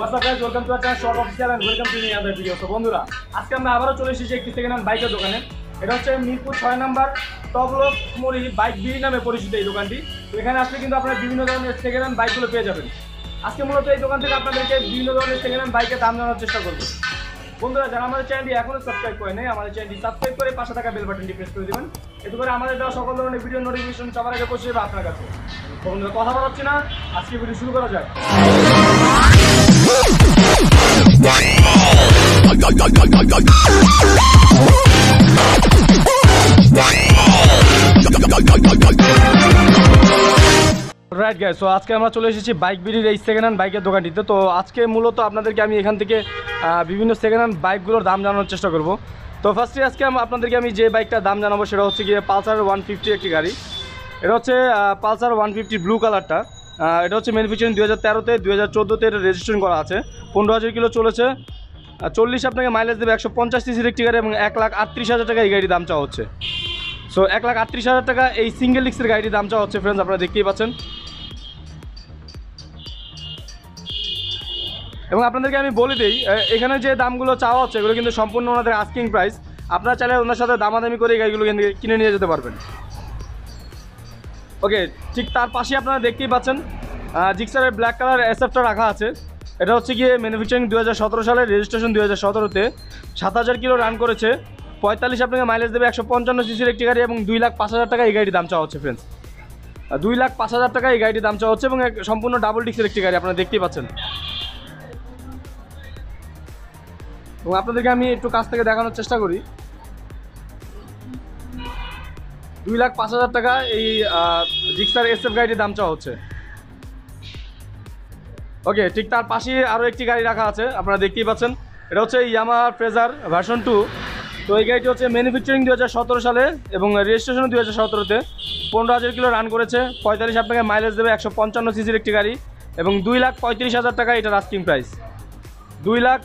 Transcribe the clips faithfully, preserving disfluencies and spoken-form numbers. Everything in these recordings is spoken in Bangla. What's up guys, welcome to our channel Short Official and welcome to any other video. So বন্ধুরা আজকে আমরা আবারো চলে এসেছি একটি সেকেন্ড হ্যান্ড বাইকের দোকানে। এটা হচ্ছে মিরপুর ছয় নম্বর তগলক মলি বাইক বিড়ি নামে পরিচিত এই দোকানটি। তো এখানে আসলে কিন্তু আপনারা বিভিন্ন ধরনের সেকেন্ড হ্যান্ড বাইকগুলো পেয়ে যাবেন। আজকে মূলত এই দোকান থেকে আপনাদেরকে বিভিন্ন ধরনের সেকেন্ড হ্যান্ড বাইকের দাম জানানোর চেষ্টা করব। বন্ধুরা যারা আমাদের চ্যানেলটি এখনো সাবস্ক্রাইব করে নাই আমাদের চ্যানেলটি সাবস্ক্রাইব করে পাশে থাকা বেল বাটনটি প্রেস করে দিবেন, এতে করে আমাদের দেওয়া সকল ধরনের ভিডিও নোটিফিকেশন সবার আগে পৌঁছে যাবে আপনার কাছে। তো বন্ধুরা কথা বলা হচ্ছে না, আজকে ভিডিও শুরু করা যাক। রাইট গাইস, সো আজকে আমরা চলে এসেছি বাইক বিড়ির এই সেকেন্ড হ্যান্ড বাইকের দোকানটিতে। তো আজকে মূলত আপনাদেরকে আমি এখান থেকে বিভিন্ন সেকেন্ড হ্যান্ড বাইকগুলোর দাম জানানোর চেষ্টা করব। তো ফার্স্টে আজকে আপনাদেরকে আমি যে বাইকটার দাম জানাবো সেটা হচ্ছে গিয়ে পালসার ওয়ান ফিফটি একটি গাড়ি। এটা হচ্ছে পালসার ওয়ান ফিফটি ব্লু কালারটা। এটা হচ্ছে ম্যানুফ্যাকচারিং দুই হাজার তেরোতে দুই হাজার চোদ্দোতে এটা রেজিস্ট্রেশন করা আছে। পনেরো হাজার কিলো চলেছে, চল্লিশ আপনাকে মাইলেজ দেবে, একশো পঞ্চাশ সিসির একটি গাড়ি এবং এক লাখ আটত্রিশ হাজার টাকা এই গাড়ির দাম চাওয়া হচ্ছে। সো এক লাখ আটত্রিশ হাজার টাকা এই সিঙ্গেল ডিস্কের গাড়িটির দাম চাওয়া হচ্ছে ফ্রেন্ডস, আপনারা দেখতেই পাচ্ছেন। এবং আপনাদেরকে আমি বলে দিই এখানে যে দামগুলো চাওয়া হচ্ছে এগুলো কিন্তু সম্পূর্ণ ওনাদের আস্কিং প্রাইস, আপনারা চাইলে ওনার সাথে দামাদামি করে এই গাড়িগুলো কিনে নিয়ে যেতে পারবেন। ওকে, ঠিক তার পাশে আপনারা দেখতেই পাচ্ছেন জিক্সারের ব্ল্যাক কালার এসএফটা রাখা আছে। এটা হচ্ছে গিয়ে ম্যানুফ্যাকচারিং দু হাজার সতেরো সালে, রেজিস্ট্রেশন দু হাজার সতেরোতে, সাত হাজার কিলো রান করেছে, পঁয়তাল্লিশ আপনাকে মাইলেজ দেবে, একশো পঞ্চান্ন সিসির একটি গাড়ি এবং দুই লাখ পাঁচ হাজার টাকা এই গাড়ির দাম চাওয়া হচ্ছে ফ্রেন্ডস। দুই লাখ পাঁচ হাজার টাকা এই গাড়ির দাম চাওয়া হচ্ছে এবং সম্পূর্ণ ডাবল ডিস্কের একটি গাড়ি আপনারা দেখতেই পাচ্ছেন। এবং আপনাদেরকে আমি একটু কাছ থেকে দেখানোর চেষ্টা করি। দুই লাখ পাঁচ হাজার টাকা এই জিক্সার এসএফ গাড়িটির দাম চাওয়া হচ্ছে। ওকে, ঠিক তার পাশে আরও একটি গাড়ি রাখা আছে আপনারা দেখতেই পাচ্ছেন। এটা হচ্ছে ইয়ামাহা ফ্রেজার ভার্সন টু। তো এই গাড়িটি হচ্ছে ম্যানুফ্যাকচারিং দু হাজার সতেরো সালে এবং রেজিস্ট্রেশন দু হাজার সতেরোতে, পনেরো হাজার কিলো রান করেছে, পঁয়তাল্লিশ আপনাকে মাইলেজ দেবে, একশো পঞ্চান্ন সিসির একটি গাড়ি এবং দুই লাখ পঁয়ত্রিশ হাজার টাকা এটার আস্কিং প্রাইস। দুই লাখ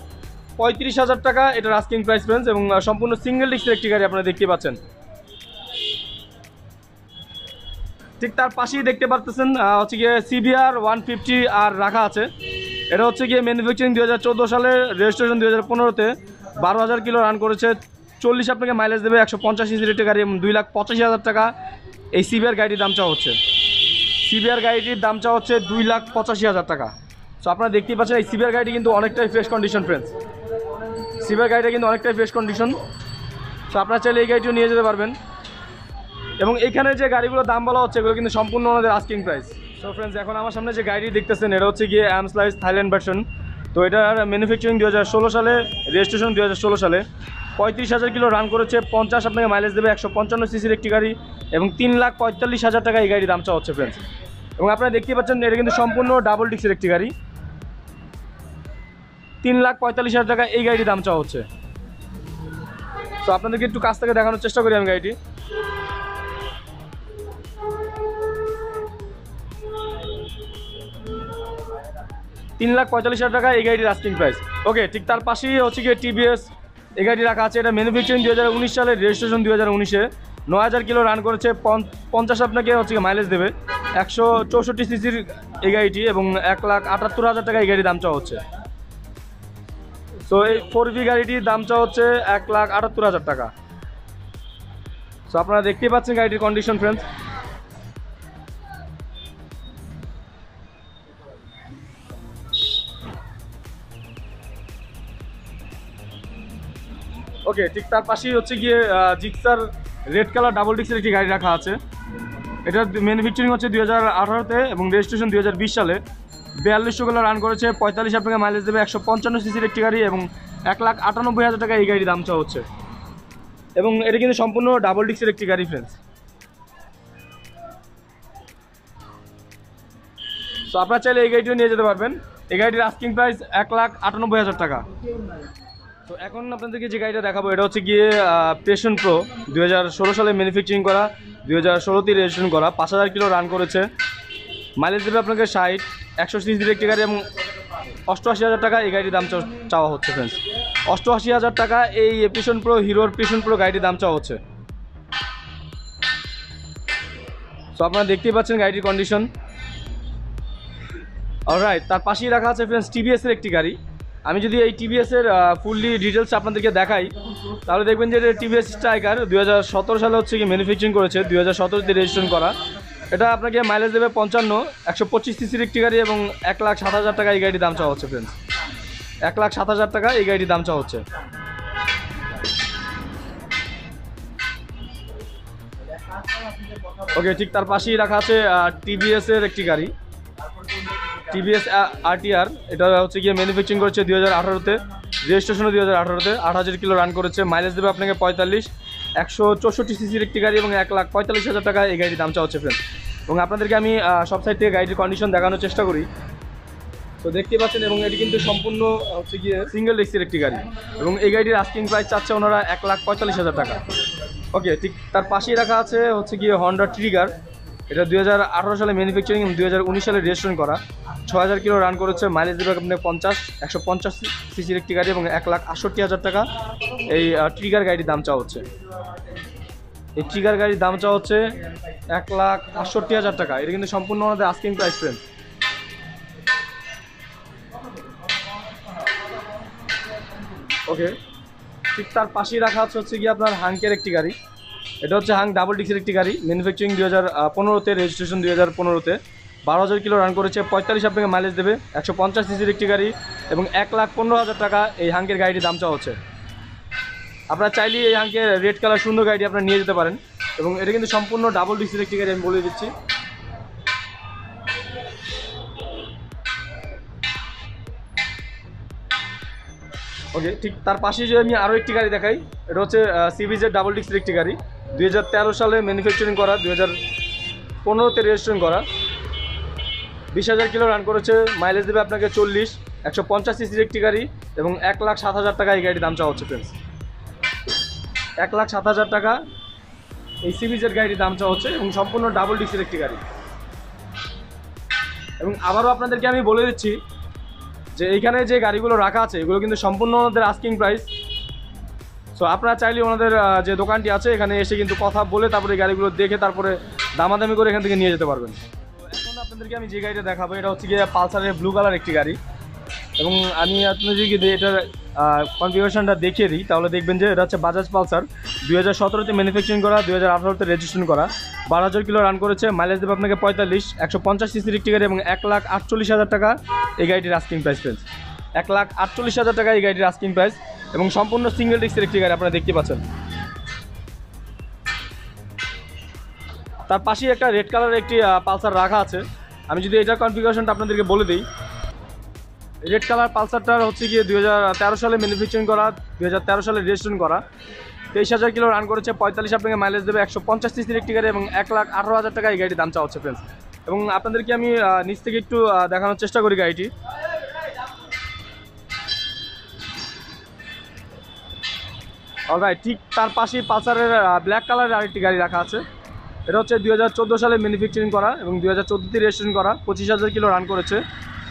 পঁয়ত্রিশ হাজার টাকা এটার আস্কিং প্রাইস ফ্রেন্ডস এবং সম্পূর্ণ সিঙ্গেল ডিস্কের একটি গাড়ি আপনারা দেখতে পাচ্ছেন। ঠিক তার পাশেই দেখতে পারতেছেন হচ্ছে গিয়ে সিবিআর ওয়ান ফিফটি আর রাখা আছে। এটা হচ্ছে গিয়ে ম্যানুফ্যাকচারিং দু হাজার চোদ্দো সালে, রেজিস্ট্রেশন দু হাজার পনেরোতে, বারো হাজার কিলো রান করেছে, চল্লিশ আপনাকে মাইলেজ দেবে, একশো পঞ্চাশ সিসির একটি গাড়ি এবং দুই লাখ পঁচাশি হাজার টাকা এই সিবিআর গাড়িটির দাম চাওয়া হচ্ছে। সিবিআর গাড়িটির দাম চাওয়া হচ্ছে দুই লাখ পঁচাশি হাজার টাকা। সো আপনারা দেখতেই পাচ্ছেন এই সিবিআর গাড়িটি কিন্তু অনেকটাই ফ্রেশ কন্ডিশন ফ্রেন্ডস। সিবিআর গাড়িটা কিন্তু অনেকটাই ফ্রেশ কন্ডিশন, তো আপনারা চাইলে এই গাড়িটিও নিয়ে যেতে পারবেন। এবং এখানে যে গাড়িগুলোর দাম বলা হচ্ছে এগুলো কিন্তু সম্পূর্ণ ওনাদের আস্কিং প্রাইস। সো ফ্রেন্ডস এখন আমার সামনে যে গাড়িটি দেখতেছেন এটা হচ্ছে গিয়ে অ্যামসলাইস থাইল্যান্ড ভার্সন। তো এটার ম্যানুফ্যাকচারিং দু হাজার ষোলো সালে, রেজিস্ট্রেশন দু হাজার ষোলো সালে, পঁয়ত্রিশ হাজার কিলো রান করেছে, পঞ্চাশ আপনাকে মাইলেজ দেবে, একশো পঞ্চান্ন সিসির একটি গাড়ি এবং তিন লাখ পঁয়তাল্লিশ হাজার টাকা এই গাড়ির দাম চাওয়া হচ্ছে ফ্রেন্ডস। এবং আপনারা দেখতেই পাচ্ছেন এটা কিন্তু সম্পূর্ণ ডাবল ডিস্কের একটি গাড়ি, তিন লাখ পঁয়তাল্লিশ হাজার টাকা এই গাড়ির দাম চাওয়া হচ্ছে। তো আপনাদেরকে একটু কাছ থেকে দেখানোর চেষ্টা করি আমি গাড়িটি। তিন লাখ পঁয়তাল্লিশ হাজার টাকা এই গাড়ির আস্কিং প্রাইস। ওকে, ঠিক তার পাশেই হচ্ছে গিয়ে টিভিএস এই গাড়ি রাখা আছে। এটা ম্যানুফ্যাকচারিং দু হাজার উনিশ সালে, রেজিস্ট্রেশন দু হাজার উনিশে, নয় হাজার কিলো রান করেছে, পঞ্চাশ আপনাকে হচ্ছে মাইলেজ দেবে, একশো চৌষট্টি সিসির এই গাড়িটি এবং এক লাখ আটাত্তর হাজার টাকা এই গাড়ির দাম চাওয়া হচ্ছে। সো এই ফোর ভি গাড়িটির দাম চাওয়া হচ্ছে এক লাখ আটাত্তর হাজার টাকা। সো আপনারা দেখতেই পাচ্ছেন গাড়িটির কন্ডিশন ফ্রেন্ডস। ওকে, ঠিক তার পাশেই হচ্ছে গিয়ে জিক্সার রেড কালার ডাবল ডিস্কের একটি গাড়ি রাখা আছে। এটার ম্যানুফ্যাকচারিং হচ্ছে দুই হাজার আঠারোতে এবং রেজিস্ট্রেশন দুই হাজার বিশ সালে, বিয়াল্লিশশো কিলো রান করেছে, পঁয়তাল্লিশ আপনাকে মাইলেজ দেবে, একশো পঞ্চান্ন সিসির একটি গাড়ি এবং এক লাখ আটানব্বই হাজার টাকা এই গাড়ির দাম চাওয়া হচ্ছে। এবং এটা কিন্তু সম্পূর্ণ ডাবল ডিস্কের একটি গাড়ি ফ্রেন্ডস। তো আপনারা চাইলে এই গাড়িটিও নিয়ে যেতে পারবেন। এই গাড়িটির আস্কিং প্রাইস এক লাখ আটানব্বই হাজার টাকা। তো এখন আপনাদেরকে যে গাড়িটা দেখাবো এটা হচ্ছে গিয়ে প্যাশন প্রো, দুই হাজার ষোলো সালে ম্যানুফ্যাকচারিং করা, দুই হাজার ষোলোতে রেজিস্ট্রেশন করা, পাঁচ হাজার কিলো রান করেছে, মাইলেজ দেবে আপনাকে ষাট, একশো সিসির একটি গাড়ি এবং অষ্টআশি হাজার টাকা এই গাড়ির দাম চাওয়া হচ্ছে ফ্রেন্ডস। অষ্টআশি হাজার টাকা এই প্যাশন প্রো, হিরোর প্যাশন প্রো গাড়িটির দাম চাওয়া হচ্ছে। তো আপনারা দেখতেই পাচ্ছেন গাড়িটির কন্ডিশন। অলরাইট, তার পাশেই রাখা আছে ফ্রেন্ডস টিভিএস এর একটি গাড়ি। আমি যদি এই টিভিএস এর ফুললি ডিটেলস আপনাদেরকে দেখাই তাহলে দেখবেন যে টিভিএস স্ট্রাইকার দুই হাজার সতেরো সালে হচ্ছে কি ম্যানুফ্যাকচারিং করেছে, দুই হাজার সতেরোতে রেজিস্ট্রেশন করা। এটা আপনাকে মাইলেজ দেবে পঞ্চান্ন, একশো পঁচিশ সিসির একটি গাড়ি এবং এক লাখ সাত হাজার টাকা এই গাড়ির দাম চাওয়া হচ্ছে ফ্রেন্ডস, এক লাখ সাত হাজার টাকা এই গাড়ির দাম চাওয়া হচ্ছে। ওকে, ঠিক তার পাশেই রাখা আছে টিভিএস এর একটি গাড়ি, টিভিএস আরটিআর। এটা হচ্ছে গিয়ে ম্যানুফ্যাকচারিং করেছে দুই হাজার আঠারোতে, রেজিস্ট্রেশনও দুই হাজার আঠারোতে, আট হাজার কিলো রান করেছে। মাইলেজ দেবে আপনাকে পঁয়তাল্লিশ, একশো চৌষট্টি সিসির একটি গাড়ি এবং এক লাখ পঁয়তাল্লিশ হাজার টাকা এই গাড়ির দাম চাওয়া হচ্ছে ফ্রেন্ড। এবং আপনাদেরকে আমি সব সাইড থেকে গাড়িটির কন্ডিশন দেখানোর চেষ্টা করি, তো দেখতে পাচ্ছেন। এবং এটি কিন্তু সম্পূর্ণ হচ্ছে গিয়ে সিঙ্গেল ডিস্কের একটি গাড়ি এবং এই গাড়িটির আস্কিং প্রাইস চাচ্ছে ওনারা এক লাখ পঁয়তাল্লিশ হাজার টাকা। ওকে, ঠিক তার পাশেই রাখা আছে হচ্ছে গিয়ে হন্ডা ট্রিগার। এটা দুই হাজার আঠারো সালে ম্যানুফ্যাকচারিং এবং দুই হাজার উনিশ সালে রেজিস্ট্রেশন করা, ছয় হাজার কিলো রান করেছে। মাইলেজ দেবে আপনার পঞ্চাশ, একশো পঞ্চাশ সিসির একটি গাড়ি এবং এক লাখ আটষট্টি হাজার টাকা এই ট্রিগার গাড়ির দাম চাওয়া হচ্ছে। এই ট্রিগার গাড়ির দাম চাওয়া হচ্ছে এক লাখ আটষট্টি হাজার টাকা, এটা কিন্তু সম্পূর্ণ আমাদের আস্কিং প্রাইস ফ্রেন্ড। ওকে, ঠিক তার পাশেই রাখা আছে হচ্ছে গিয়ে আপনার হাঙ্কের একটি গাড়ি। এটা হচ্ছে হাং ডাবল ডিস্কের একটি গাড়ি, ম্যানুফ্যাকচারিং দুই হাজার পনেরোতে, রেজিস্ট্রেশন দুই হাজার পনেরোতে, বারো হাজার কিলো রান করেছে, পঁয়তাল্লিশ আপনাকে মাইলেজ দেবে, একশো পঞ্চাশ সিসির একটি গাড়ি এবং এক লাখ পনেরো হাজার টাকা এই হাঙ্কের গাড়িটির দাম চাওয়া হচ্ছে। আপনারা চাইলে এই হাঙ্কের রেড কালার সুন্দর গাড়িটি আপনারা নিয়ে যেতে পারেন এবং এটা কিন্তু সম্পূর্ণ ডাবল ডিস্কের একটি গাড়ি, আমি বলে দিচ্ছি। ওকে, ঠিক তার পাশেই যদি আমি আরও একটি গাড়ি দেখাই, এটা হচ্ছে সিবিজের ডাবল ডিস্কের একটি গাড়ি, দুই হাজার তেরো সালে ম্যানুফ্যাকচারিং করা, দুই হাজার পনেরোতে রেজিস্ট্রেশন করা, বিশ হাজার কিলো রান করেছে। মাইলেজ দেবে আপনাকে চল্লিশ, একশো পঞ্চাশ সিসির একটি গাড়ি এবং এক লাখ সাত হাজার টাকা এই গাড়ির দাম চাওয়া হচ্ছে ফ্রেন্ডস, এক লাখ সাত হাজার টাকা এই সিবিজের গাড়ির দাম চাওয়া হচ্ছে এবং সম্পূর্ণ ডাবল ডিস্কের একটি গাড়ি। এবং আবারও আপনাদেরকে আমি বলে দিচ্ছি যে এইখানে যে গাড়িগুলো রাখা আছে এগুলো কিন্তু সম্পূর্ণ ওনাদের আস্কিং প্রাইস। সো আপনারা চাইলে ওনাদের যে দোকানটি আছে এখানে এসে কিন্তু কথা বলে তারপরে এই গাড়িগুলো দেখে তারপরে দামাদামি করে এখান থেকে নিয়ে যেতে পারবেন। এখন আপনাদেরকে আমি যে গাড়িটা দেখাবো এটা হচ্ছে গিয়ে পালসারের ব্লু কালার একটি গাড়ি এবং আমি আপনাদের যদি এটার কনফিগারেশনটা দেখিয়ে দিই তাহলে দেখবেন যে এটা হচ্ছে বাজাজ পালসার, দুই হাজার সতেরোতে ম্যানুফ্যাকচারিং করা, দুই হাজার আঠারোতে রেজিস্ট্রেশন করা, বারো হাজার কিলো রান করেছে। মাইলেজ দেবে আপনাকে পঁয়তাল্লিশ, একশো পঞ্চাশ সিসির একটি গাড়ি এবং এক লাখ আটচল্লিশ হাজার টাকা এই গাড়িটির আস্কিং প্রাইস ফ্রেন্ডস, এক লাখ আটচল্লিশ হাজার টাকা এই গাড়িটির আস্কিং প্রাইস এবং সম্পূর্ণ সিঙ্গেল ডিস্কের একটি গাড়ি আপনারা দেখতে পাচ্ছেন। তার পাশেই একটা রেড কালারের একটি পালসার রাখা আছে, আমি যদি এটার কনফিগারেশনটা আপনাদেরকে বলে দিই। রেড কালার পালসারটার হচ্ছে গিয়ে দুই হাজার তেরো সালে ম্যানুফ্যাকচারিং করা, দুই হাজার তেরো সালে রেজিস্ট্রেশন করা, তেইশ হাজার কিলো রান করেছে, পঁয়তাল্লিশ আপনাকে মাইলেজ দেবে, একশো পঞ্চাশ সিসির একটি গাড়ি এবং এক লাখ আঠারো হাজার টাকা এই গাড়ির দাম চাওয়া হচ্ছে ফ্রেন্ডস। এবং আপনাদেরকে আমি নিচ থেকে একটু দেখানোর চেষ্টা করি গাড়িটি। অলরাইট, ঠিক তার পাশেই পালসারের ব্ল্যাক কালারের আরেকটি গাড়ি রাখা আছে, এটা হচ্ছে দুই হাজার চোদ্দো সালে ম্যানুফ্যাকচারিং করা এবং দুই হাজার চোদ্দোতে রেজিস্ট্রেশন করা, পঁচিশ হাজার কিলো রান করেছে,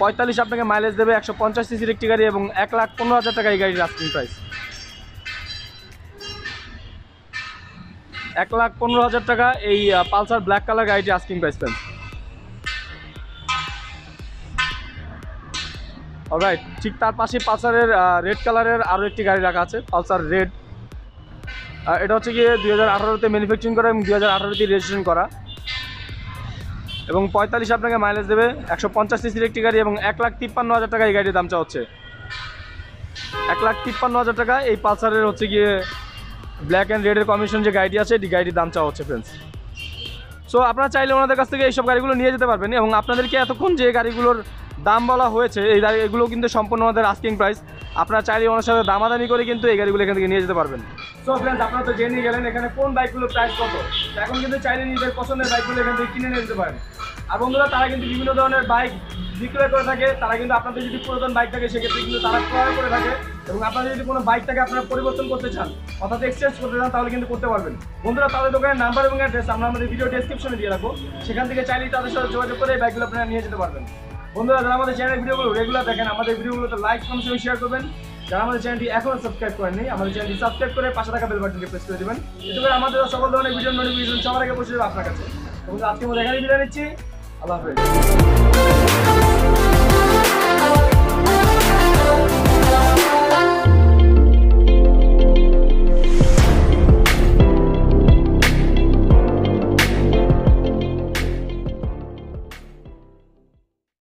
পঁয়তাল্লিশ আপনাকে মাইলেজ দেবে, একশো পঞ্চাশ সিসির একটি গাড়ি এবং এক লাখ পনেরো হাজার টাকা এই গাড়ির আস্কিং প্রাইস, এক লাখ পনেরো হাজার টাকা এই পালসার ব্ল্যাক কালার গাড়িটি আস্কিং প্রাইস ফ্রেন্ডস। অলরাইট, ঠিক তার পাশে পালসারের রেড কালারের আরও একটি গাড়ি রাখা আছে, পালসার রেড। এটা হচ্ছে গিয়ে দুই হাজার আঠারোতে ম্যানুফ্যাকচারিং করা এবং দুই হাজার আঠারোতে রেজিস্ট্রেশন করা এবং পঁয়তাল্লিশ আপনাকে মাইলেজ দেবে, একশো পঞ্চাশ সিসির একটি গাড়ি এবং এক লাখ তিপ্পান্ন হাজার টাকা এই গাড়ির দাম চাওয়া হচ্ছে, এক লাখ তিপ্পান্ন হাজার টাকা এই পালসারের হচ্ছে গিয়ে ব্ল্যাক অ্যান্ড রেডের কম্বিনেশন যে গাড়িটি আছে এই গাড়িটির দাম চাওয়া হচ্ছে ফ্রেন্ডস। সো আপনারা চাইলে ওনাদের কাছ থেকে এইসব গাড়িগুলো নিয়ে যেতে পারবেন এবং আপনাদেরকে এতক্ষণ যে গাড়িগুলোর দাম বলা হয়েছে এই গাড়িগুলো কিন্তু সম্পূর্ণ ওনাদের আস্কিং প্রাইস, আপনারা চাইলে ওনার সাথে দামাদামি করে কিন্তু এই গাড়িগুলো এখান থেকে নিয়ে যেতে পারবেন। সো ফ্রেন্ডস, আপনারা তো জেনে গেলেন এখানে কোন বাইকগুলোর প্রাইস কত, এখন কিন্তু চাইলে নিজের পছন্দের বাইকগুলো এখান থেকে কিনে নিয়ে যেতে পারেন। আর বন্ধুরা, তারা কিন্তু বিভিন্ন ধরনের বাইক বিক্রয় করে থাকে, তারা কিন্তু আপনাদের যদি পুরাতন বাইক থাকে সেক্ষেত্রে কিন্তু তারা ক্রয় করে থাকে এবং আপনাদের যদি কোনো বাইকটাকে আপনারা পরিবর্তন করতে চান অর্থাৎ এক্সচেঞ্জ করতে চান তাহলে কিন্তু করতে পারবেন। বন্ধুরা, তাদের দোকানের নাম্বার এবং অ্যাড্রেস আমরা আমাদের ভিডিও ডেসক্রিপশনে দিয়ে রাখবো, সেখান থেকে চাইলেই তাদের সাথে যোগাযোগ করে এই বাইকগুলো আপনারা নিয়ে যেতে পারবেন। বন্ধুরা, যারা আমাদের চ্যানেলের ভিডিওগুলো রেগুলার দেখেন আমাদের ভিডিওগুলোতে লাইক কমেন্ট এবং শেয়ার করবেন। যারা আমাদের চ্যানেলটি এখনও সাবস্ক্রাইব করেননি আমাদের চ্যানেলটি সাবস্ক্রাইব করে পাশে থাকা বেল বাটনটি প্রেস করে দেবেন, এতে করে আমাদের সকল ধরনের ভিডিও নোটিফিকেশন সবার আগে পৌঁছে যাবে আপনার কাছে। বন্ধুরা, আজকে আমরা এখানেই বিদায় নিচ্ছি, আল্লাহ হাফেজ।